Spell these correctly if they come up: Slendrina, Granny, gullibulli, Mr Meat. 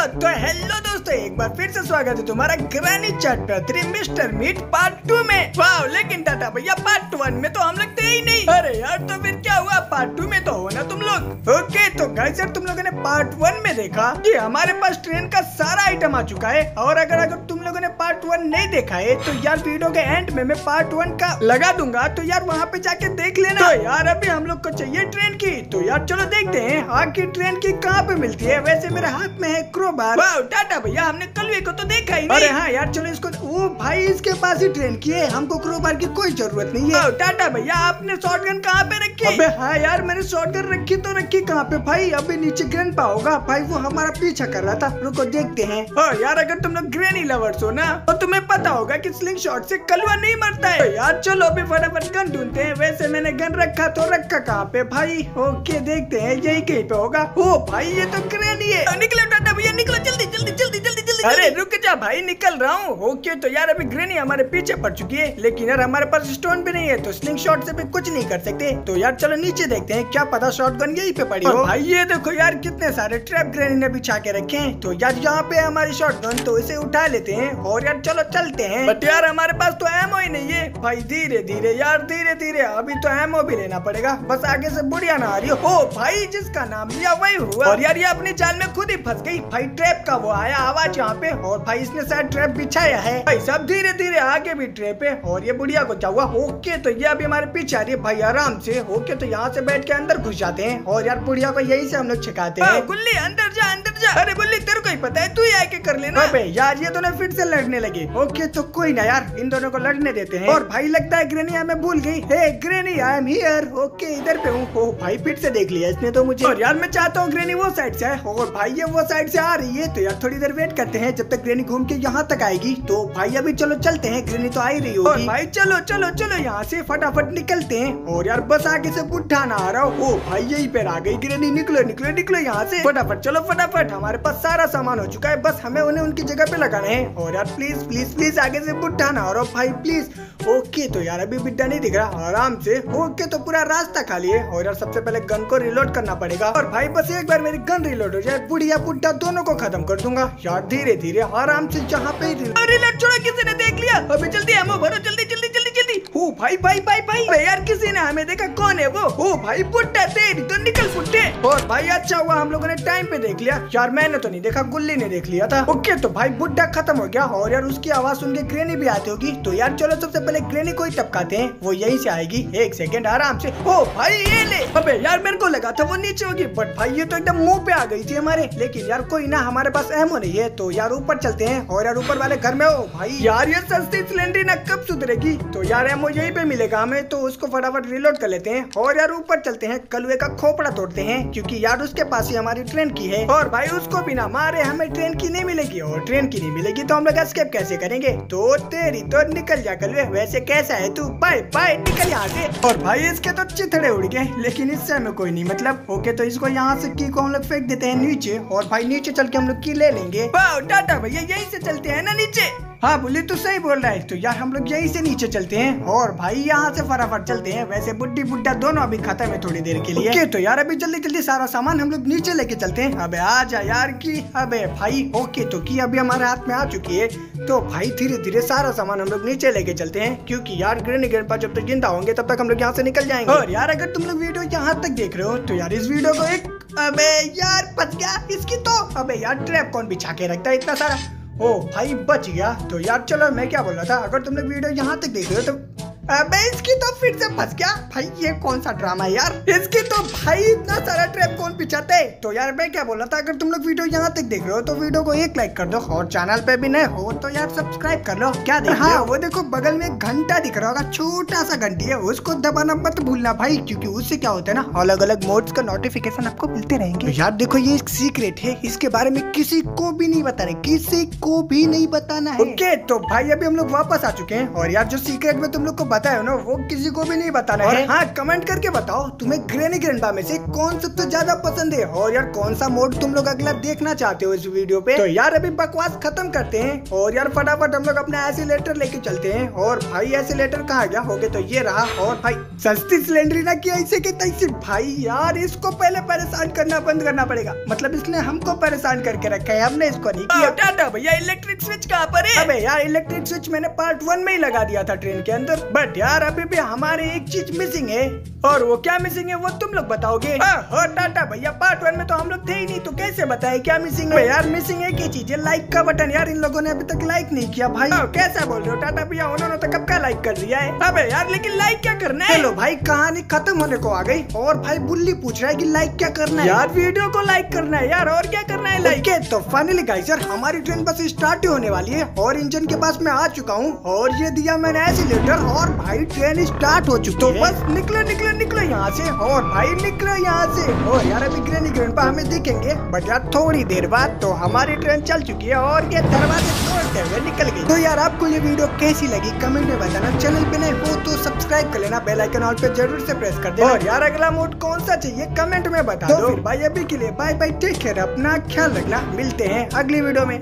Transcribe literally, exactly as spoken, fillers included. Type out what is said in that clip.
तो हेलो दोस्तों, एक बार फिर से स्वागत है तुम्हारा Granny chapter three Mister Meat part two में। वाओ, लेकिन टाटा भैया पार्ट वन में तो हम लगते ही नहीं। अरे यार, तो फिर क्या हुआ? पार्ट टू में तो हो ना तुम लोग। ओके, तो गाइस यार तुम लोगों ने पार्ट वन में देखा कि हमारे पास ट्रेन का सारा आइटम आ चुका है। और अगर अगर तुम लोगों ने पार्ट वन नहीं देखा है तो यार वीडियो के एंड में मैं पार्ट वन का लगा दूंगा, तो यार वहाँ पे जाके देख लेना। तो यार अभी हम लोग को चाहिए ट्रेन की, तो यार चलो देखते हैं आग की ट्रेन की कहाँ पे मिलती है। वैसे मेरे हाथ में है क्रोबार। वाओ टाटा भैया, हमने कलवे को तो देखा ही नहीं। अरे हाँ यार, चलो इसको, वो भाई इसके पास ही ट्रेन की है, हमको क्रोबार की कोई जरूरत नहीं है। टाटा भैया आपने शॉटगन कहाँ पे रखी? अबे हाँ यार, मैंने शॉटगन रखी तो रखी कहाँ पे भाई। अभी नीचे ग्रैंडपा होगा भाई, वो हमारा पीछा कर रहा था, रुको देखते हैं। और यार अगर तुम लोग ग्रैनी लवर्स हो ना तो तुम्हें पता होगा की स्लिंग शॉट से कलवा नहीं मरता है। तो यार चलो अभी फटाफट गन ढूंढते हैं। वैसे मैंने गन रखा तो रखा कहाँ पे भाई? ओके देखते है, यही कहीं पे होगा। ओ भाई ये तो ग्रैनी है। निकलो टाटा भैया, निकलो जल्दी जल्दी जल्दी जल्दी जल्दी। अरे रुक जा भाई, निकल रहा हूँ। ओके तो यार अभी ग्रैनी हमारे पीछे पड़ चुकी है, लेकिन यार हमारे पास स्टोन भी नहीं है तो स्लिंग शॉट से भी कुछ नहीं कर सकते। तो यार चलो नीचे देखते हैं, क्या पता शॉटगन यहीं पे पड़ी हो। भाई ये देखो यार, कितने सारे ट्रैप ग्रैनी ने बिछा के रखे हैं। तो यार यहाँ पे हमारी शॉटगन, तो इसे उठा लेते हैं और यार चलो चलते हैं। बट यार हमारे पास तो एमओ ही नहीं है भाई। धीरे धीरे यार, धीरे धीरे, अभी तो एमओ भी लेना पड़ेगा। बस आगे से बुढ़िया ना आ रही हो। ओ भाई, जिसका नाम लिया वही हुआ। और यार ये अपनी जाल में खुद ही फंस गई भाई। ट्रैप का वो आया आवाज यहाँ पे, और भाई इसने शायद ट्रैप बिछाया है भाई। सब धीरे धीरे आगे भी ट्रैप है। और ये बुढ़िया को क्या हुआ? ओके तो ये अभी हमारे पीछे आ रही है भाई, आराम से। ओके तो यहाँ से बैठ के अंदर घुस जाते हैं और यार बुढ़िया को यही से हम लोग छिकाते हैं। गुल्ली अंदर जा, अंदर जा। अरे गुल्ली तेरे को ही पता है, तू ही आके कर लेना। यार ये दोनों फिर से लड़ने लगे। ओके तो कोई ना यार, इन दोनों को लड़ने देते हैं। और भाई लगता है ग्रैनी हमें भूल गयी। हे Granny, I am here. Okay इधर पे हूँ भाई, फिर से देख लिया इसने तो मुझे। और यार मैं चाहता हूँ ग्रैनी वो साइड से है, और भाई ये वो साइड से आ रही है। तो यार थोड़ी देर वेट करते हैं जब तक ग्रैनी घूम के यहाँ तक आएगी। तो भाई अभी चलो चलते हैं, ग्रैनी तो आ ही रही होगी। और भाई चलो चलो चलो यहाँ से फटाफट निकलते हैं। और यार बस आगे से बुढ़ा ना आ रहा हो। ओ भाई यही पर आ गई ग्रैनी, निकलो निकलो निकलो यहाँ से फटाफट, चलो फटाफट। हमारे पास सारा सामान हो चुका है, बस हमें उन्हें उनकी जगह पे लगाना है। और यार प्लीज प्लीज प्लीज आगे से बुढ़ा ना आ रहा हो भाई, प्लीज। ओके तो यार अभी बुढ़ा नहीं दिख रहा, आराम से। ओके तो पूरा रास्ता खाली है। और यार सबसे पहले गन को रिलोड करना पड़ेगा। और भाई बस एक बार मेरी गन रिलोड हो जाए, बुढ़िया बुढ़ा दोनों को खत्म कर दूंगा। यार धीरे धीरे आराम से जहाँ पे रिलोड छोड़ा, किसी ने देख लिया। अभी जल्दी एमो भरो, जल्दी जल्दी जल्दी जल्दी। ओ भाई भाई भाई भाई, भाई यार किसी ने हमें देखा, कौन है वो? ओ भाई बुड्ढा, तेरी तो निकल बुड्ढे। और भाई अच्छा हुआ हम लोगों ने टाइम पे देख लिया। यार मैंने तो नहीं देखा, गुल्ली ने देख लिया था। ओके तो भाई बुड्ढा खत्म हो गया। और यार उसकी आवाज सुन के ग्रैनी भी आती होगी। तो यार चलो सबसे पहले ग्रैनी को ही टपकाते हैं, वो यही से आएगी। एक सेकेंड आराम से। ओ भाई ये ले। अबे यार मेरे को लगा था वो नीचे होगी, बट भाई ये तो एकदम मुँह पे आ गई थी हमारे। लेकिन यार कोई ना, हमारे पास एमो नहीं है। तो यार ऊपर चलते हैं। और यार ऊपर वाले घर में, ओ भाई यार ये सस्ती सिलेंडरी ना कब सुधरेगी। तो यार एमो यहीं पे मिलेगा हमें, तो उसको फटाफट रिलोड कर लेते हैं। और यार ऊपर चलते हैं, कलवे का खोपड़ा तोड़ते हैं, क्योंकि यार उसके पास ही हमारी ट्रेन की है। और भाई उसको बिना मारे हमें ट्रेन की नहीं मिलेगी, और ट्रेन की नहीं मिलेगी तो हम लोग एस्केप कैसे करेंगे? तो तेरी तो निकल जा कलवे, वैसे कैसा है तू? बाय बाय, निकल यहाँ से। और भाई इसके तो चिथड़े उड़ गए, लेकिन इससे हमें कोई नहीं मतलब। ओके तो इसको यहाँ से की को हम लोग फेंक देते हैं नीचे। और भाई नीचे चल के हम लोग की ले लेंगे। वाओ टाटा भैया, यहीं से चलते हैं ना नीचे? हाँ बोले तो सही बोल रहा है। तो यार हम लोग यहीं से नीचे चलते हैं। और भाई यहाँ से फटाफट चलते हैं। वैसे बुड्ढी बुड्ढा दोनों अभी खत्म है थोड़ी देर के लिए। ओके तो यार अभी जल्दी जल्दी सारा सामान हम लोग नीचे लेके चलते हैं। अबे आ जा यार की, अबे भाई। ओके तो की अभी हमारे हाथ में आ चुकी है। तो भाई धीरे धीरे सारा सामान हम लोग नीचे लेके चलते हैं, क्योंकि यार ग्रैनी ग्रैंडपा जब तक जिंदा होंगे तब तक हम लोग यहाँ से निकल जाएंगे। और यार अगर तुम लोग वीडियो यहाँ तक देख रहे हो तो यार इस वीडियो को एक, अबे यार बच गया इसकी तो। अबे यार ट्रैप कौन बिछा के रखता है इतना सारा? ओ भाई बच गया। तो यार चलो मैं क्या बोल रहा था, अगर तुमने वीडियो यहाँ तक देख रहे हो तो, अबे इसकी तो फिर से फंस गया भाई। ये कौन सा ड्रामा है यार, इसकी तो भाई इतना सारा ट्रैप कौन बिछाता है। तो यार मैं क्या बोल रहा था, अगर तुम लोग वीडियो यहाँ तक देख रहे हो तो वीडियो को एक लाइक कर दो, और चैनल पे भी नए हो तो यार सब्सक्राइब कर लो। क्या देखो? हाँ वो देखो बगल में एक घंटा दिख रहा होगा, छोटा सा घंटी है, उसको दबाना मत भूलना भाई, क्योंकि उससे क्या होता है ना, अलग अलग मोड्स का नोटिफिकेशन आपको मिलते रहेंगे। यार देखो ये एक सीक्रेट है, इसके बारे में किसी को भी नहीं बताना, किसी को भी नहीं बताना है। ओके तो भाई अभी हम लोग वापस आ चुके हैं। और यार जो सीक्रेट में तुम लोग को बताया ना, वो किसी को भी नहीं बताना है। हाँ कमेंट करके बताओ तुम्हें ग्रैनी ग्रैंडपा में से कौन सबसे ज्यादा पसंद है, और यार कौन सा मोड तुम लोग अगला देखना चाहते हो इस वीडियो पे। तो यार अभी बकवास खत्म करते हैं और यार फटाफट हम लोग अपना एसिलेटर लेके चलते हैं। और भाई एसिलेटर कहाँ गया? हो गया तो ये रहा। और भाई सस्ती सिलेंडरी ना किया इसे कि तैसे। भाई यार इसको पहले परेशान करना बंद करना पड़ेगा, मतलब इसने हमको परेशान करके रखा है, हमने इसको नहीं किया। टाटा भैया इलेक्ट्रिक स्विच कहाँ पर है? अबे यार इलेक्ट्रिक स्विच मैंने पार्ट वन में ही लगा दिया था ट्रेन के अंदर, बट यार अभी भी हमारे एक चीज मिसिंग है, और वो क्या मिसिंग है वो तुम लोग बताओगे। और टाटा भैया पार्ट वन में तो हम लोग थे ही नहीं, तो कैसे बताए क्या मिसिंग है? यार मिसिंग है की चीज है लाइक का बटन। यार इन लोगों ने अभी तक लाइक नहीं किया। भाई कैसा बोल रहे हो टाटा भैया, उन्होंने तो कब का लाइक कर दिया है। अबे यार लेकिन लाइक क्या करना है? चलो भाई कहानी खत्म होने को आ गई, और भाई बुल्ली पूछ रहा है कि लाइक क्या करना है। यार वीडियो को लाइक करना है यार, और क्या करना है लाइक। तो फाइनली गाइस यार हमारी ट्रेन बस स्टार्ट होने वाली है, और इंजन के पास मैं आ चुका हूँ, और ये दिया मैंने एक्सीलेटर, और भाई ट्रेन स्टार्ट हो चुकी है। तो बस निकलो निकलो निकलो यहाँ से, और भाई निकलो यहाँ से। और यार अभी ग्रैनी ग्रैंडपा हमें देखेंगे, बट यार थोड़ी देर बाद तो हमारी ट्रेन चल चुकी है, और ये दरवाजे तोड़ते हुए निकल गई। तो यार आपको ये वीडियो कैसी लगी कमेंट में बताना, चैनल पे नए हो तो सब्सक्राइब कर लेना, बेल आइकन ऑल पे जरूर से प्रेस कर देना। और यार अगला मोड कौन सा चाहिए कमेंट में बता दो। फिर भाई अभी के लिए बाय बाय, टेक केयर, अपना ख्याल रखना, मिलते हैं अगली वीडियो में।